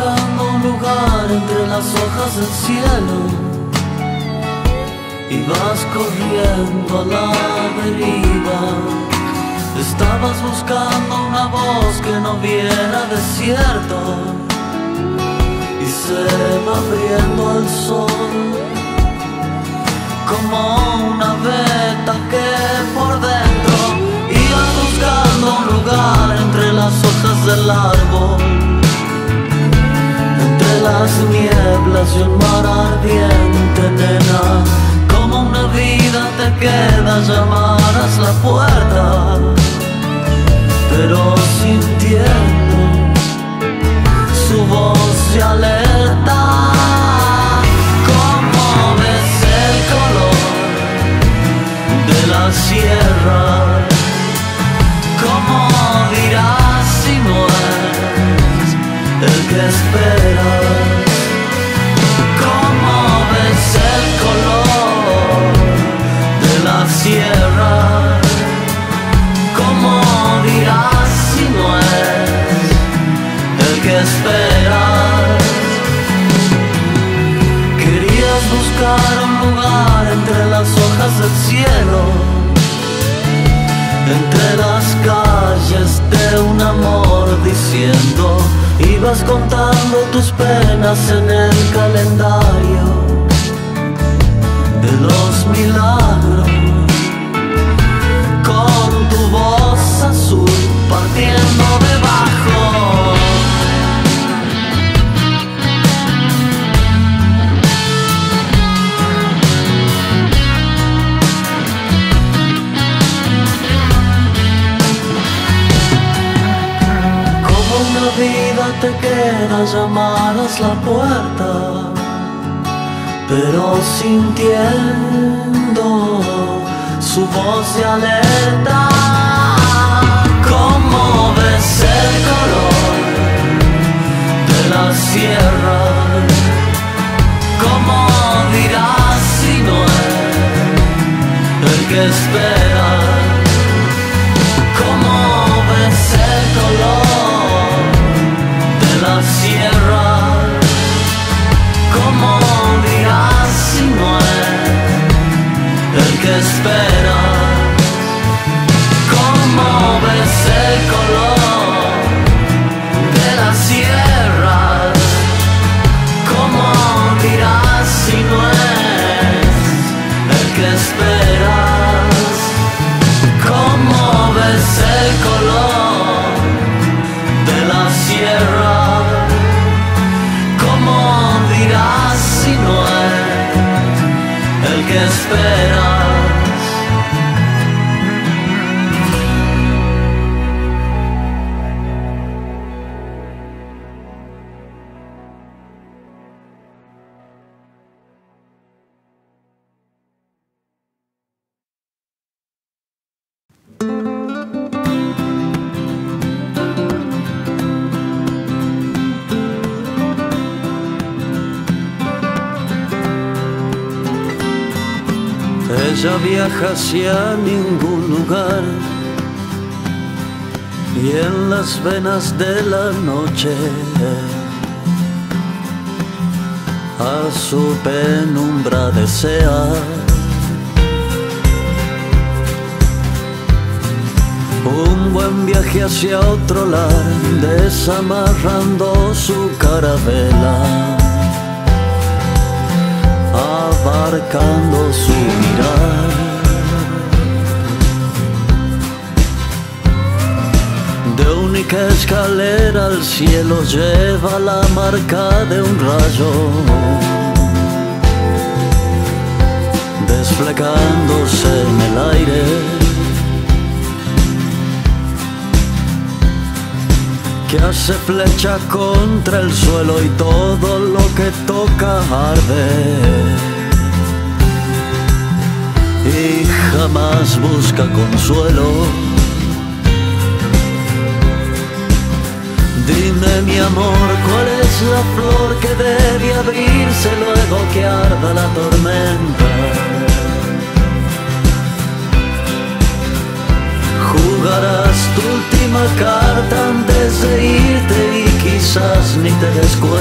buscando un lugar entre las hojas del cielo, y vas corriendo a la deriva. Estabas buscando una voz que no viera desierto, y se va abriendo al sol como una veta que por dentro. Ibas buscando un lugar entre las hojas del árbol, las nieblas y un mar ardiente, nena. Como una vida te queda, llamarás la puerta, pero sintiendo su voz de alerta. Como ves el color de la sierra, como dirás si no es el que espera. Un lugar entre las hojas del cielo, entre las calles de un amor diciendo. Ibas contando tus penas en el calendario de los milagros, con tu voz azul partiendo debajo. Te quedas, llamarás la puerta, pero sintiendo su voz de alerta. Como ves el color de la sierra, como dirás si no es el que espera. Como ves el color sierra, ¿cómo dirás si no es el que espera? ¿Cómo ves el color de la sierra? ¿Cómo dirás si no es el que esperas? ¿Cómo ves el color de la sierra? ¿Qué esperas? Ella viaja hacia ningún lugar, y en las venas de la noche a su penumbra desea un buen viaje hacia otro lado, desamarrando su carabela, abarcando su mirar. De única escalera al cielo lleva la marca de un rayo, desplegándose en el aire. Que hace flecha contra el suelo y todo lo que toca arde, y jamás busca consuelo. Dime mi amor, ¿cuál es la flor que debe abrirse luego que arda la tormenta? Jugarás tu última carta antes de irte y quizás ni te des cuenta.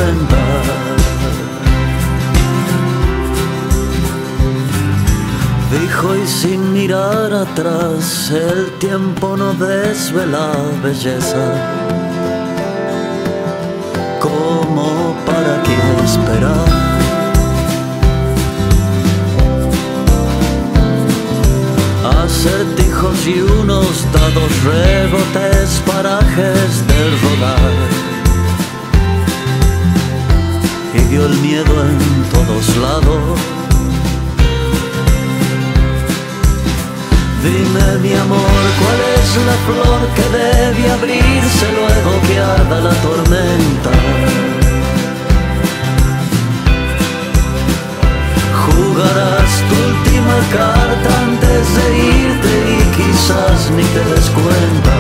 fijo y sin mirar atrás, el tiempo no desvela belleza. ¿Cómo para qué esperar? Acertijos y unos dados, rebotes, parajes del rodar. Y dio el miedo en todos lados. Dime mi amor, ¿cuál es la flor que debe abrirse luego que arda la tormenta? Jugarás tu última carta antes de irte y quizás ni te des cuenta.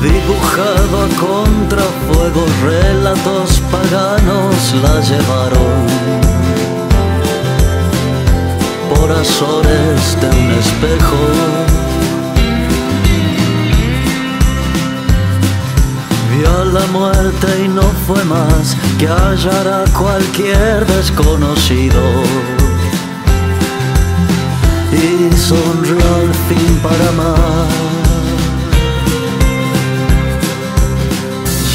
Dibujado a contrafuego, relatos paganos la llevaron. Corazones de un espejo. Vio la muerte y no fue más que hallar a cualquier desconocido. Y sonrió al fin para más.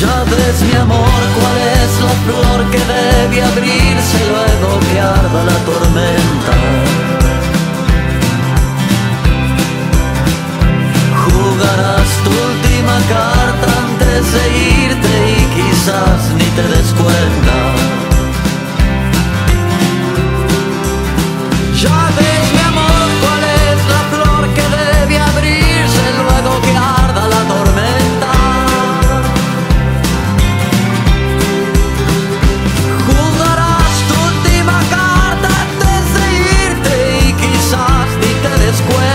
Ya ves mi amor, cuál es la flor que debe abrirse luego que arda la tormenta. Jugarás tu última carta antes de irte y quizás ni te des cuenta. Ya ves mi amor, cuál es la flor que debe abrirse luego que arda la tormenta. Jugarás tu última carta antes de irte y quizás ni te des cuenta.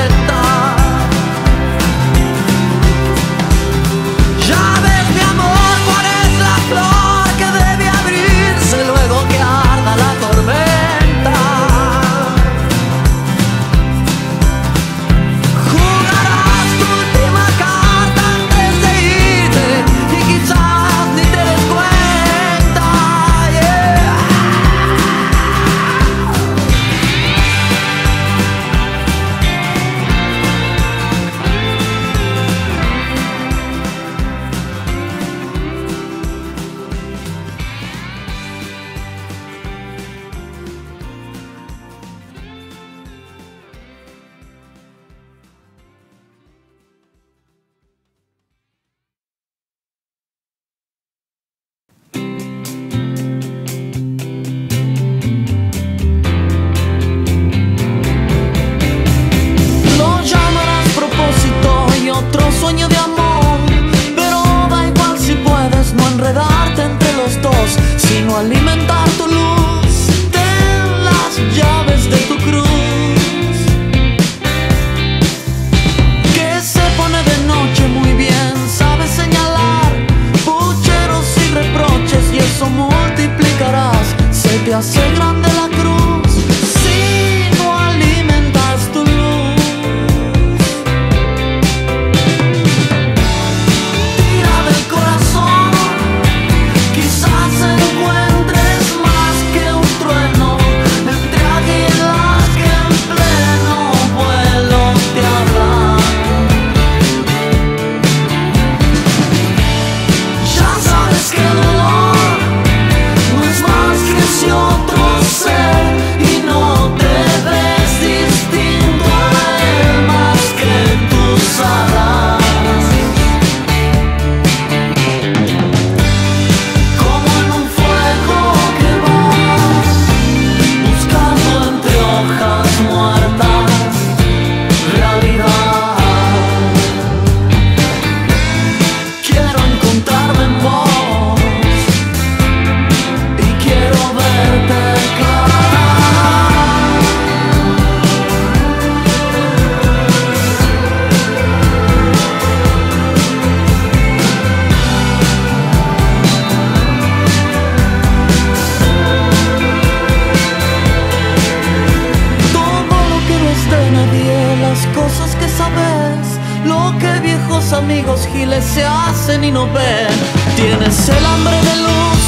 Tienes el hambre de luz,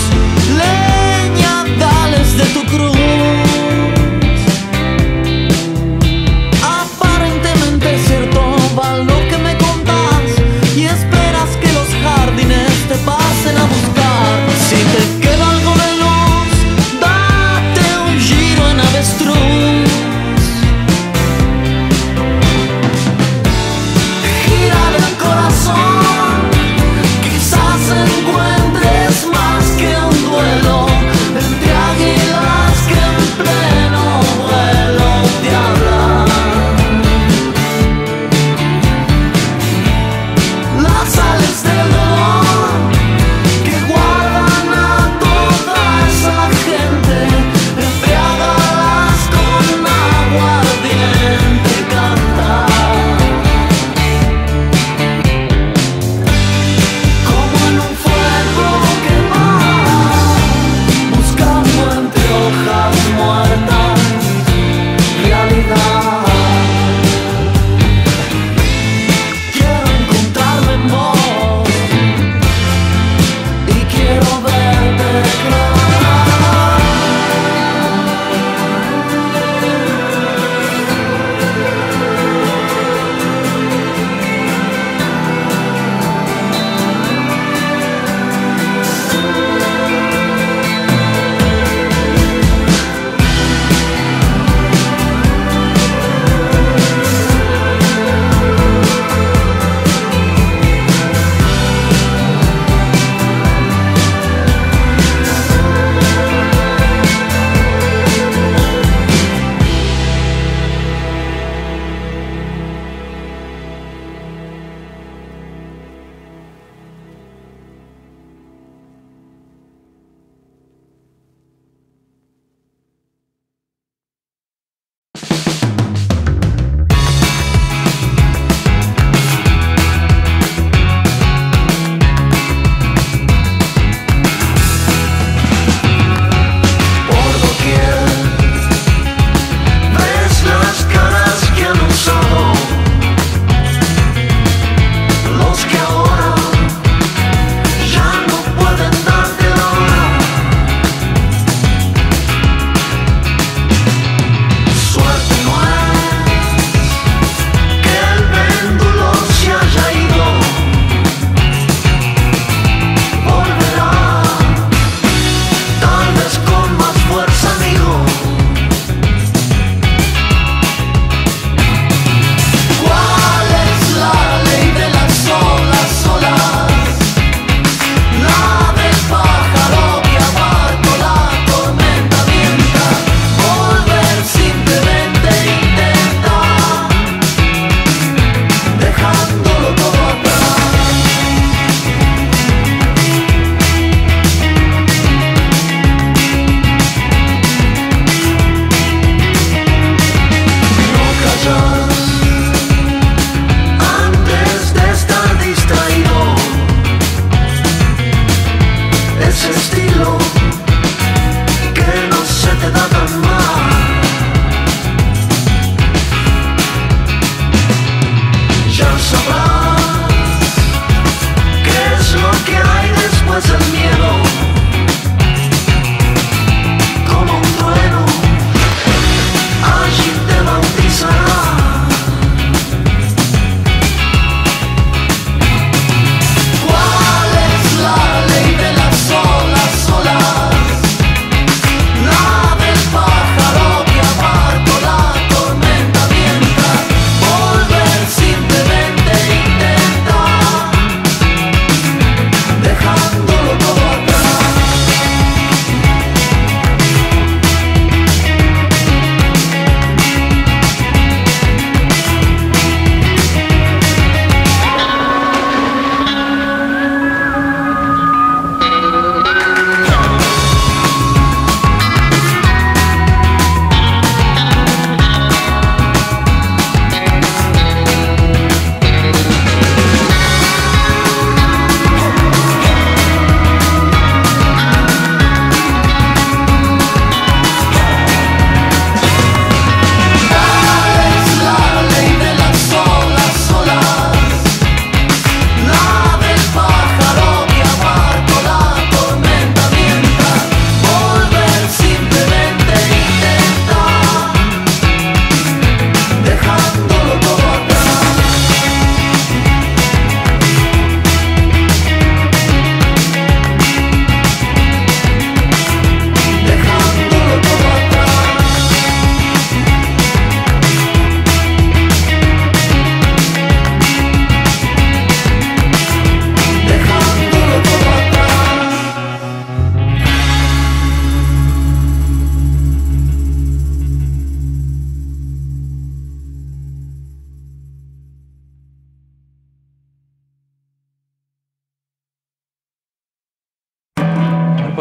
leña, dales de tu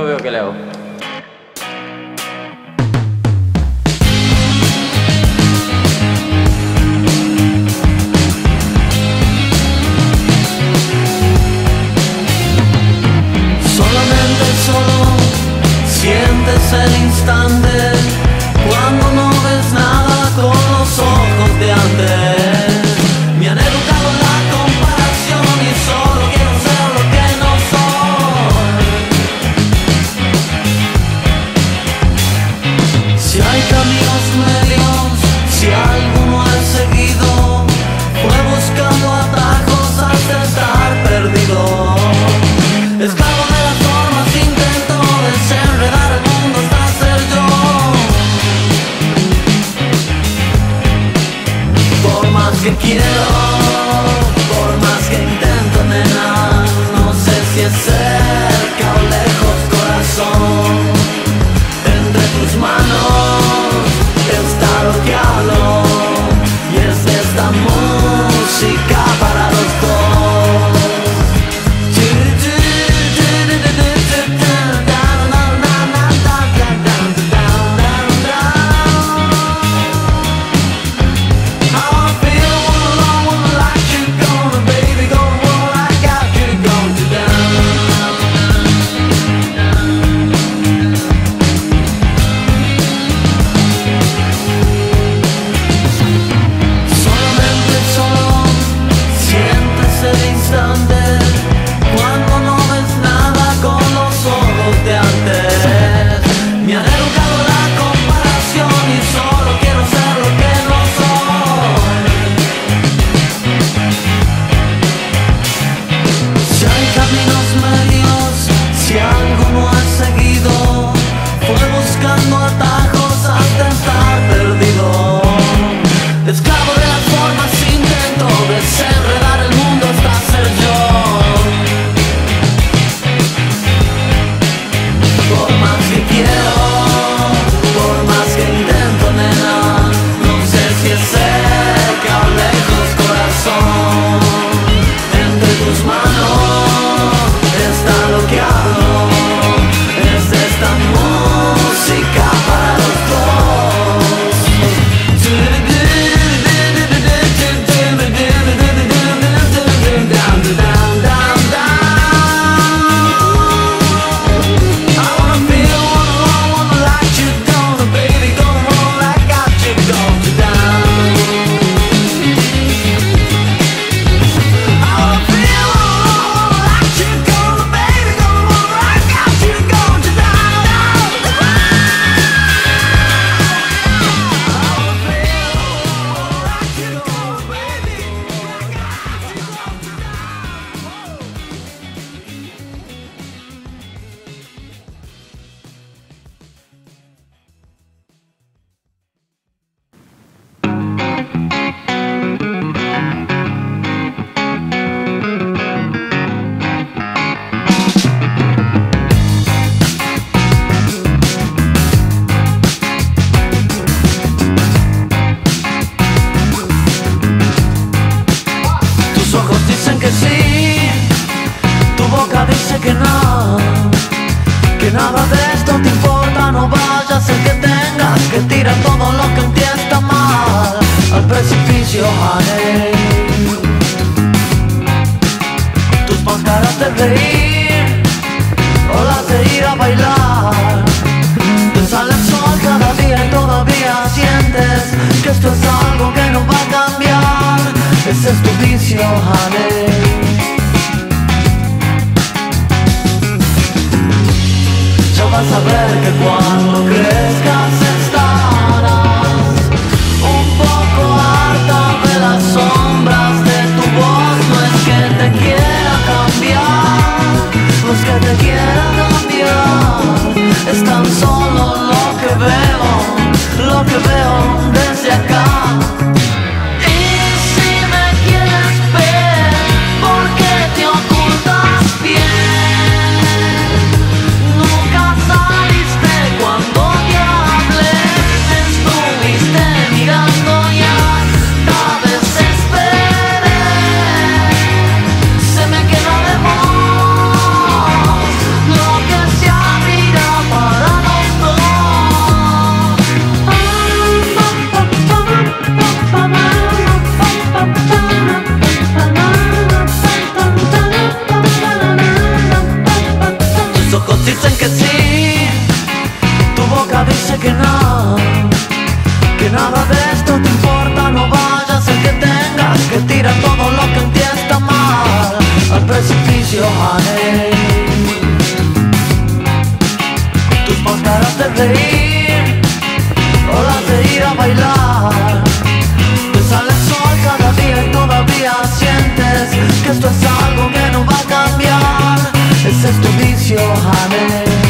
Después veo qué le hago. Solamente solo sientes el instante cuando no ves nada con los ojos de antes. Me han educado en la comparación y solo quiero ser lo que no soy. Si hay caminos medios, si alguno he seguido, fue buscando atajos hasta estar perdido. Esclavo de las formas, intento desenredar el mundo hasta ser yo. Por más que quiero, cerca o lejos, corazón, entre tus manos está lo que hablo, y es de esta música para los que sí, tu boca dice que no, que nada de esto te importa. No vayas a ser que tengas que tirar todo lo que en ti está mal al precipicio, mané. Tus máscaras de reír, olas de ir a bailar, te sale el sol cada día y todavía sientes que esto es algo que no va a cambiar. Ese es tu vicio, Jané.